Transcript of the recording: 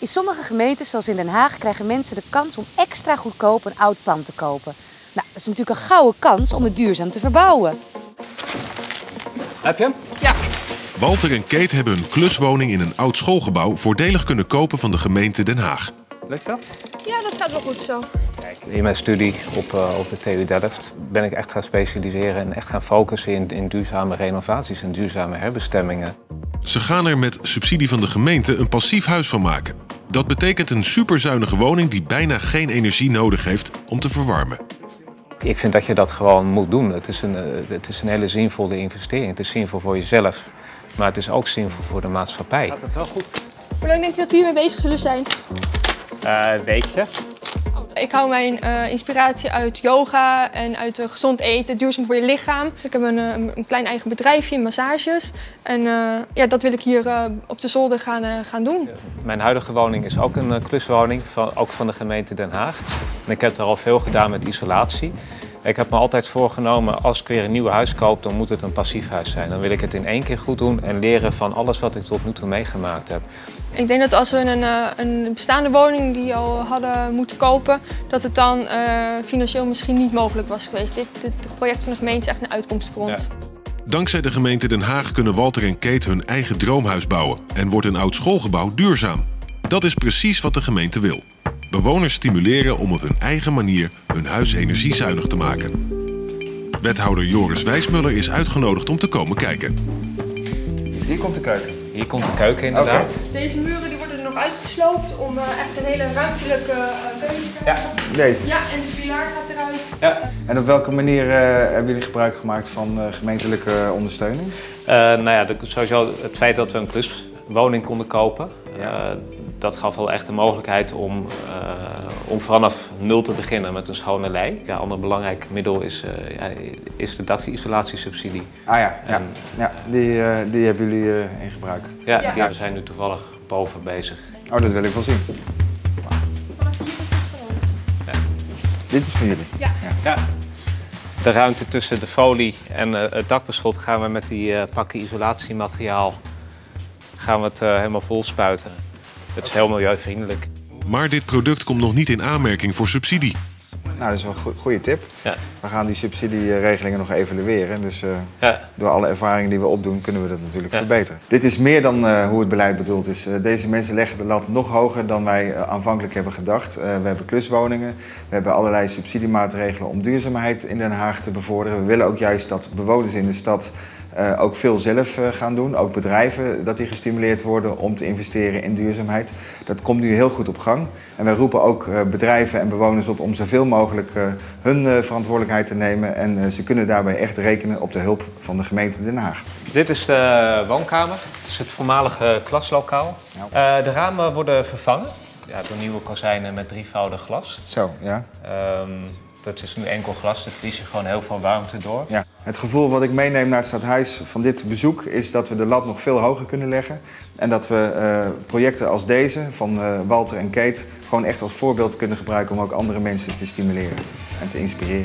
In sommige gemeentes, zoals in Den Haag, krijgen mensen de kans om extra goedkoop een oud pand te kopen. Nou, dat is natuurlijk een gouden kans om het duurzaam te verbouwen. Heb je hem? Ja. Walter en Kate hebben hun kluswoning in een oud schoolgebouw voordelig kunnen kopen van de gemeente Den Haag. Lukt dat? Ja, dat gaat wel goed zo. Kijk, in mijn studie op de TU Delft ben ik echt gaan specialiseren en echt gaan focussen in duurzame renovaties en duurzame herbestemmingen. Ze gaan er met subsidie van de gemeente een passief huis van maken. Dat betekent een superzuinige woning die bijna geen energie nodig heeft om te verwarmen. Ik vind dat je dat gewoon moet doen. Het is een hele zinvolle investering. Het is zinvol voor jezelf, maar het is ook zinvol voor de maatschappij. Gaat dat wel goed? Hoe lang denk je dat we hiermee bezig zullen zijn? Een weekje. Ik hou mijn inspiratie uit yoga en uit gezond eten, duurzaam voor je lichaam. Ik heb een klein eigen bedrijfje, massages. En ja, dat wil ik hier op de zolder gaan doen. Mijn huidige woning is ook een kluswoning, ook van de gemeente Den Haag. En ik heb daar al veel gedaan met isolatie. Ik heb me altijd voorgenomen, als ik weer een nieuw huis koop, dan moet het een passief huis zijn. Dan wil ik het in één keer goed doen en leren van alles wat ik tot nu toe meegemaakt heb. Ik denk dat als we een bestaande woning die al hadden moeten kopen, dat het dan financieel misschien niet mogelijk was geweest. Dit project van de gemeente is echt een uitkomst voor ons. Ja. Dankzij de gemeente Den Haag kunnen Walter en Kate hun eigen droomhuis bouwen en wordt een oud schoolgebouw duurzaam. Dat is precies wat de gemeente wil. Bewoners stimuleren om op hun eigen manier hun huis energiezuinig te maken. Wethouder Joris Wijsmuller is uitgenodigd om te komen kijken. Hier komt de keuken. Hier komt de keuken, inderdaad. Okay. Deze muren die worden nog uitgesloopt om echt een hele ruimtelijke keuken te krijgen. Ja, deze. Ja, en de pilaar gaat eruit. Ja. En op welke manier hebben jullie gebruik gemaakt van gemeentelijke ondersteuning? Nou ja, sowieso het feit dat we een kluswoning konden kopen. Ja. Dat gaf wel echt de mogelijkheid om vanaf nul te beginnen met een schone lei. Ja, een ander belangrijk middel is de dakisolatiesubsidie. Ah ja, ja. En, ja die hebben jullie in gebruik. Ja, ja. We zijn nu toevallig boven bezig. Oh, dat wil ik wel zien. Vanaf hier is het voor ons. Ja. Dit is voor jullie? Ja. Ja. De ruimte tussen de folie en het dakbeschot gaan we met die pakken isolatiemateriaal helemaal vol spuiten. Het is heel milieuvriendelijk. Maar dit product komt nog niet in aanmerking voor subsidie. Nou, dat is wel een goede tip. Ja. We gaan die subsidieregelingen nog evalueren. Dus door alle ervaringen die we opdoen kunnen we dat natuurlijk verbeteren. Dit is meer dan hoe het beleid bedoeld is. Deze mensen leggen de lat nog hoger dan wij aanvankelijk hebben gedacht. We hebben kluswoningen. We hebben allerlei subsidiemaatregelen om duurzaamheid in Den Haag te bevorderen. We willen ook juist dat bewoners in de stad ook veel zelf gaan doen. Ook bedrijven, dat die gestimuleerd worden om te investeren in duurzaamheid. Dat komt nu heel goed op gang. En wij roepen ook bedrijven en bewoners op om zoveel mogelijk hun verantwoordelijkheid te nemen. En ze kunnen daarbij echt rekenen op de hulp van de gemeente Den Haag. Dit is de woonkamer. Het is het voormalige klaslokaal. Ja. De ramen worden vervangen door nieuwe kozijnen met drievoudig glas. Zo, ja. Dat is nu enkel glas, daar verlies je gewoon heel veel warmte door. Ja. Het gevoel wat ik meeneem naar het stadhuis van dit bezoek is dat we de lat nog veel hoger kunnen leggen. En dat we projecten als deze van Walter en Kate gewoon echt als voorbeeld kunnen gebruiken om ook andere mensen te stimuleren en te inspireren.